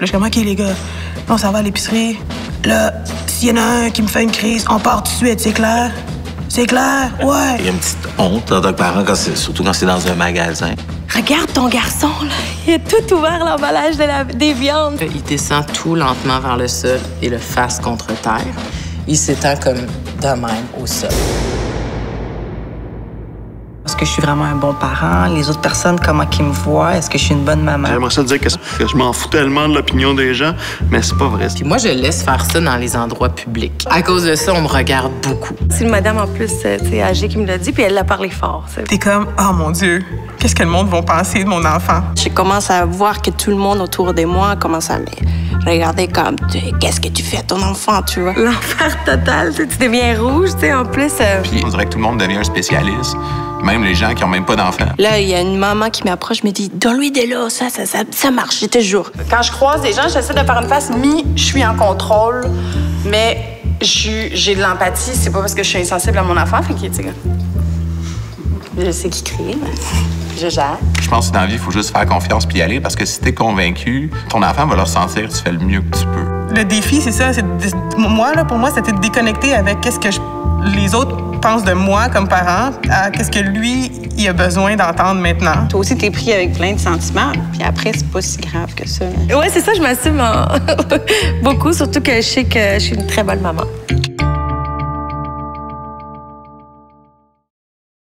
Là, je suis comme, OK, les gars, on s'en va à l'épicerie. Là, s'il y en a un qui me fait une crise, on part tout de suite, c'est clair? C'est clair? Ouais. Il y a une petite honte en tant que parent, surtout quand c'est dans un magasin. Regarde ton garçon, là. Il a tout ouvert l'emballage des viandes. Il descend tout lentement vers le sol et le face contre terre. Il s'étend comme de même au sol. Est-ce que je suis vraiment un bon parent? Les autres personnes, comment qu'ils me voient? Est-ce que je suis une bonne maman? J'aimerais ça dire que je m'en fous tellement de l'opinion des gens, mais c'est pas vrai. Puis moi, je laisse faire ça dans les endroits publics. À cause de ça, on me regarde beaucoup. C'est une madame en plus, t'sais, âgée qui me l'a dit, puis elle l'a parlé fort. T'es comme, oh mon Dieu, qu'est-ce que le monde va penser de mon enfant? Je commence à voir que tout le monde autour de moi commence à me regarder comme, qu'est-ce que tu fais à ton enfant, tu vois? L'enfer total, tu deviens rouge, tu sais, en plus. Puis on dirait que tout le monde devient un spécialiste. Même les gens qui n'ont même pas d'enfants. Là, il y a une maman qui m'approche, me dit « Donne-lui des là, ça marche, je te jure. » Quand je croise des gens, j'essaie de faire une face. Je suis en contrôle, mais j'ai de l'empathie. C'est pas parce que je suis insensible à mon enfant. Fait que, je sais qui crie, mais je gère. Je pense que dans la vie, il faut juste faire confiance puis y aller parce que si t'es convaincu, ton enfant va le ressentir, tu fais le mieux que tu peux. Le défi, c'est ça. Moi, là, pour moi, c'était de déconnecter avec qu'est-ce que les autres pense de moi comme parent à qu'est-ce que lui, il a besoin d'entendre maintenant. Toi aussi, t'es pris avec plein de sentiments, puis après, c'est pas si grave que ça. Ouais, c'est ça, je m'assume beaucoup, surtout que je sais que je suis une très bonne maman.